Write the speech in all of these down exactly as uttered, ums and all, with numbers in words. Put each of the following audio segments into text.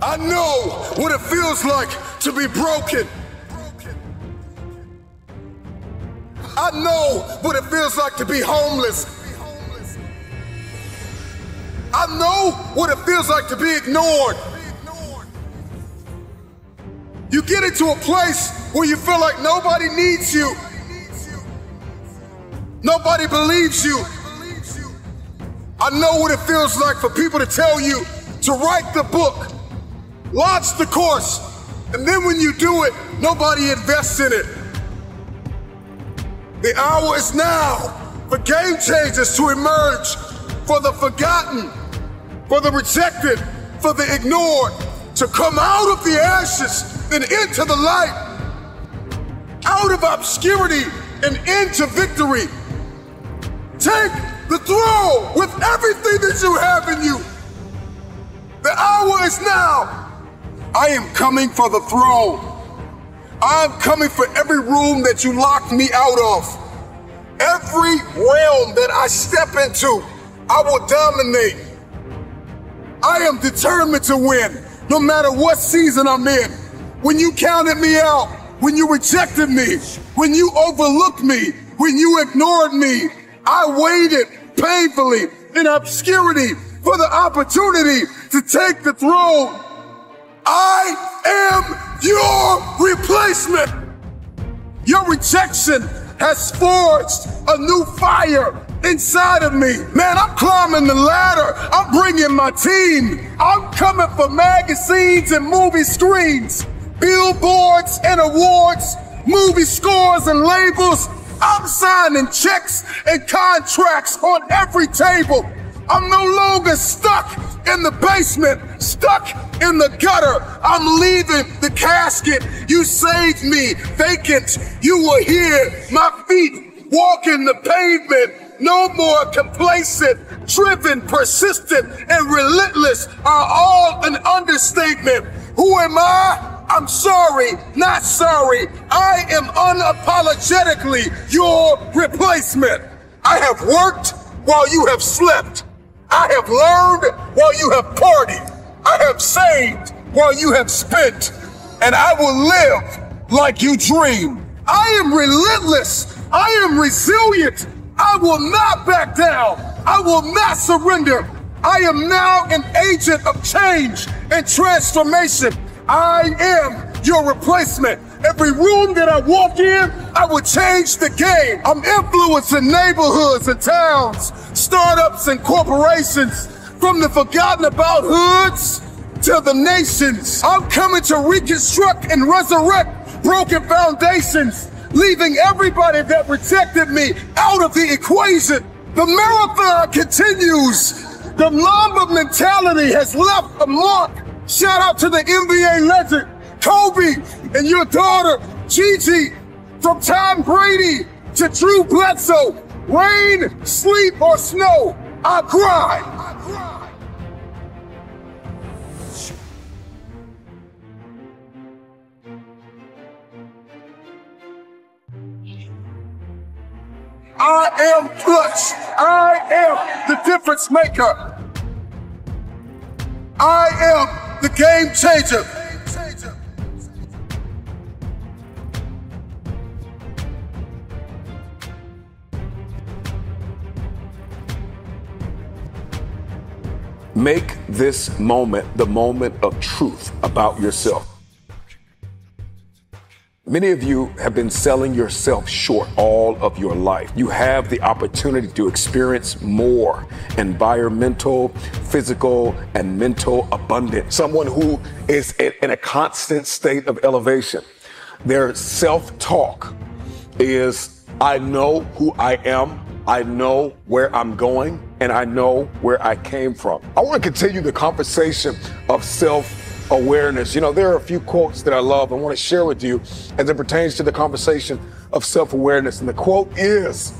I know what it feels like to be broken. I know what it feels like to be homeless. I know what it feels like to be ignored. You get into a place where you feel like nobody needs you. Nobody believes you. I know what it feels like for people to tell you to write the book, launch the course, and then when you do it, nobody invests in it. The hour is now for game changers to emerge, for the forgotten, for the rejected, for the ignored, to come out of the ashes and into the light, out of obscurity and into victory. Take the throne with everything that you have in you. The hour is now. I am coming for the throne. I am coming for every room that you locked me out of. Every realm that I step into, I will dominate. I am determined to win, no matter what season I'm in. When you counted me out, when you rejected me, when you overlooked me, when you ignored me, I waited painfully in obscurity for the opportunity to take the throne. I am your replacement. Your rejection has forged a new fire inside of me. Man, I'm climbing the ladder. I'm bringing my team. I'm coming for magazines and movie screens, billboards and awards, movie scores and labels. I'm signing checks and contracts on every table. I'm no longer stuck in the basement, stuck in the gutter. I'm leaving the casket. You saved me vacant. You were here. My feet walking the pavement. No more complacent, driven, persistent, and relentless are all an understatement. Who am I? I'm sorry, not sorry. I am unapologetically your replacement. I have worked while you have slept. I have learned while you have partied. I have saved while you have spent. And I will live like you dream. I am relentless. I am resilient. I will not back down. I will not surrender. I am now an agent of change and transformation. I am your replacement. Every room that I walk in, I will change the game. I'm influencing neighborhoods and towns, startups and corporations, from the forgotten about hoods to the nations. I'm coming to reconstruct and resurrect broken foundations, leaving everybody that rejected me out of the equation. The marathon continues. The Mamba mentality has left a mark. Shout out to the N B A legend, Kobe, and your daughter, Gigi. From Tom Brady to Drew Bledsoe, rain, sleep, or snow, I cry. I cry. I am clutch. I am the difference maker. I am the game changer. Make this moment the moment of truth about yourself. Many of you have been selling yourself short all of your life. You have the opportunity to experience more environmental, physical, and mental abundance. Someone who is in a constant state of elevation. Their self-talk is, I know who I am, I know where I'm going, and I know where I came from. I want to continue the conversation of self-talk. Awareness. You know, there are a few quotes that I love and want to share with you as it pertains to the conversation of self-awareness. And the quote is,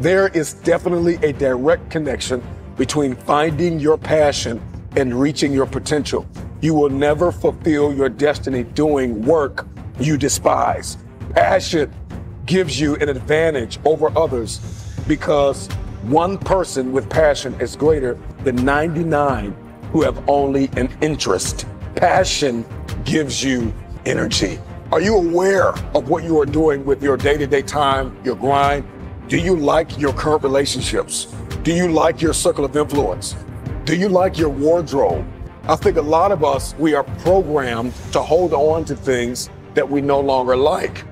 there is definitely a direct connection between finding your passion and reaching your potential. You will never fulfill your destiny doing work you despise. Passion gives you an advantage over others because one person with passion is greater than ninety-nine who have only an interest Passion gives you energy. Are you aware of what you are doing with your day-to-day time, your grind? Do you like your current relationships? Do you like your circle of influence? Do you like your wardrobe? I think a lot of us, we are programmed to hold on to things that we no longer like.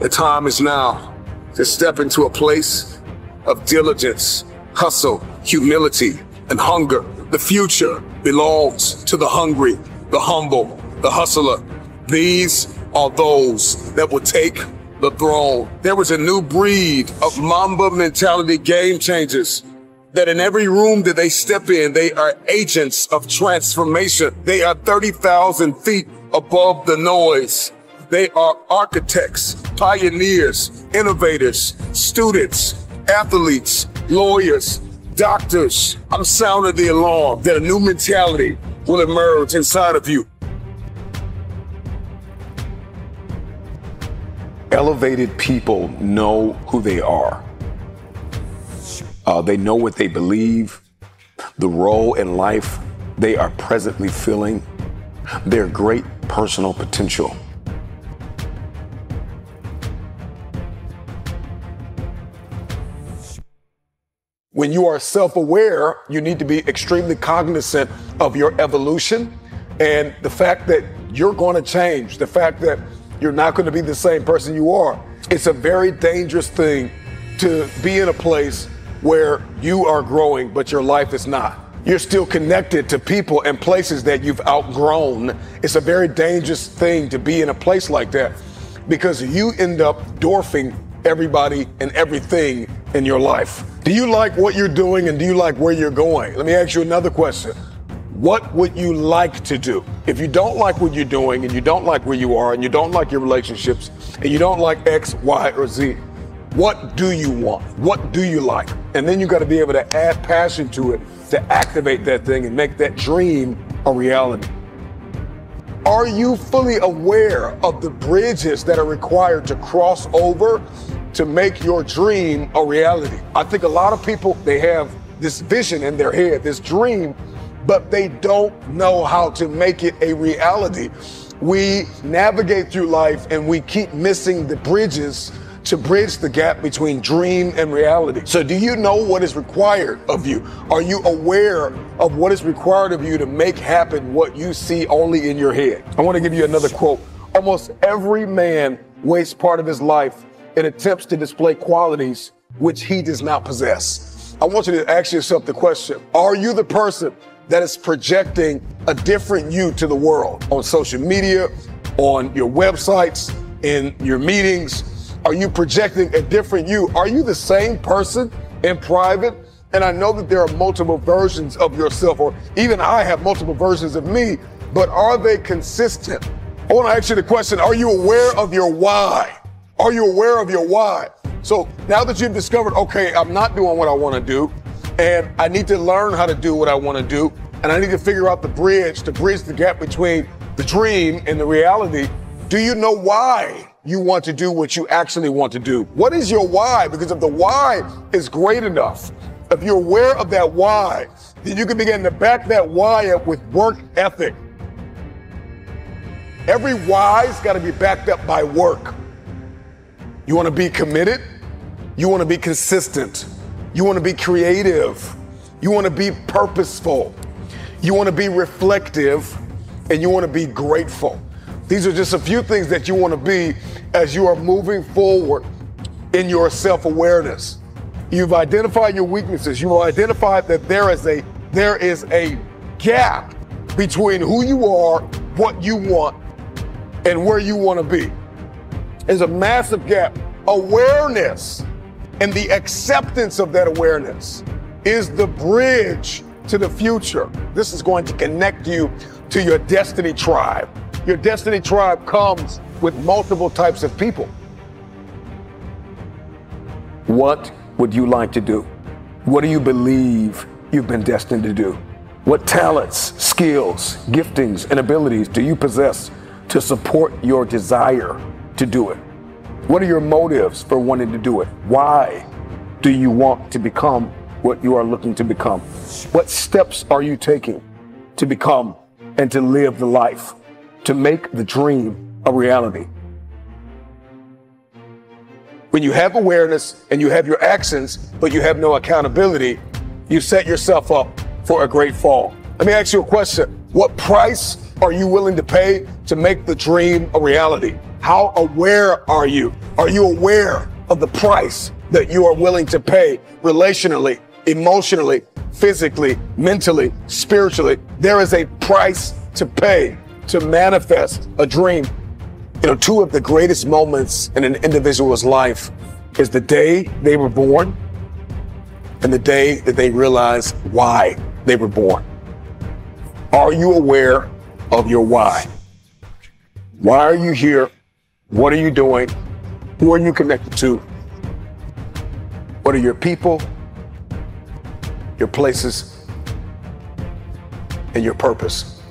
The time is now to step into a place of diligence, hustle, humility, and hunger. The future belongs to the hungry, the humble, the hustler. These are those that will take the throne. There was a new breed of Mamba mentality game changers that in every room that they step in, they are agents of transformation. They are thirty thousand feet above the noise. They are architects, pioneers, innovators, students, athletes, lawyers, doctors. I'm sounding the alarm that a new mentality will emerge inside of you. Elevated people know who they are. Uh, they know what they believe, the role in life they are presently filling, their great personal potential. When you are self-aware, you need to be extremely cognizant of your evolution and the fact that you're going to change, the fact that you're not going to be the same person you are. It's a very dangerous thing to be in a place where you are growing, but your life is not. You're still connected to people and places that you've outgrown. It's a very dangerous thing to be in a place like that because you end up dwarfing everybody and everything in your life. Do you like what you're doing and do you like where you're going? Let me ask you another question. What would you like to do? If you don't like what you're doing and you don't like where you are and you don't like your relationships and you don't like X, Y, or Z, what do you want? What do you like? And then you got to be able to add passion to it to activate that thing and make that dream a reality. Are you fully aware of the bridges that are required to cross over to make your dream a reality? I think a lot of people, they have this vision in their head, this dream, but they don't know how to make it a reality. We navigate through life and we keep missing the bridges to bridge the gap between dream and reality. So do you know what is required of you? Are you aware of what is required of you to make happen what you see only in your head? I want to give you another quote. Almost every man wastes part of his life in attempts to display qualities which he does not possess. I want you to ask yourself the question, are you the person that is projecting a different you to the world on social media, on your websites, in your meetings? Are you projecting a different you? Are you the same person in private? And I know that there are multiple versions of yourself, or even I have multiple versions of me, but are they consistent? I want to ask you the question, are you aware of your why? Are you aware of your why? So now that you've discovered, okay, I'm not doing what I want to do, and I need to learn how to do what I want to do, and I need to figure out the bridge to bridge the gap between the dream and the reality, do you know why you want to do what you actually want to do? What is your why? Because if the why is great enough, if you're aware of that why, then you can begin to back that why up with work ethic. Every why's got to be backed up by work. You want to be committed. You want to be consistent. You want to be creative. You want to be purposeful. You want to be reflective, and you want to be grateful. These are just a few things that you want to be as you are moving forward in your self-awareness. You've identified your weaknesses. You've identified that there is a there is a gap between who you are, what you want, and where you want to be. There's a massive gap. Awareness and the acceptance of that awareness is the bridge to the future. This is going to connect you to your destiny tribe. Your destiny tribe comes with multiple types of people. What would you like to do? What do you believe you've been destined to do? What talents, skills, giftings, and abilities do you possess to support your desire to do it? What are your motives for wanting to do it? Why do you want to become what you are looking to become? What steps are you taking to become and to live the life, to make the dream a reality. When you have awareness and you have your actions, but you have no accountability, you set yourself up for a great fall. Let me ask you a question. What price are you willing to pay to make the dream a reality? How aware are you? Are you aware of the price that you are willing to pay relationally, emotionally, physically, mentally, spiritually? There is a price to pay to manifest a dream. You know, two of the greatest moments in an individual's life is the day they were born and the day that they realize why they were born. Are you aware of your why? Why are you here? What are you doing? Who are you connected to? What are your people, your places, and your purpose?